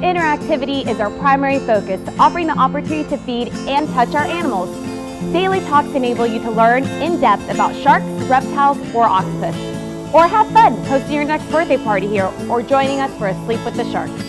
Interactivity is our primary focus, offering the opportunity to feed and touch our animals. Daily talks enable you to learn in depth about sharks, reptiles, or octopus. Or have fun hosting your next birthday party here or joining us for a sleep with the sharks.